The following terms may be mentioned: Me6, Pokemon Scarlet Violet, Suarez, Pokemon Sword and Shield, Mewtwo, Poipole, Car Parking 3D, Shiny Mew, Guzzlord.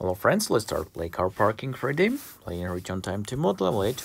Hello friends, let's start play Car Parking 3D, playing return time to mod level 8.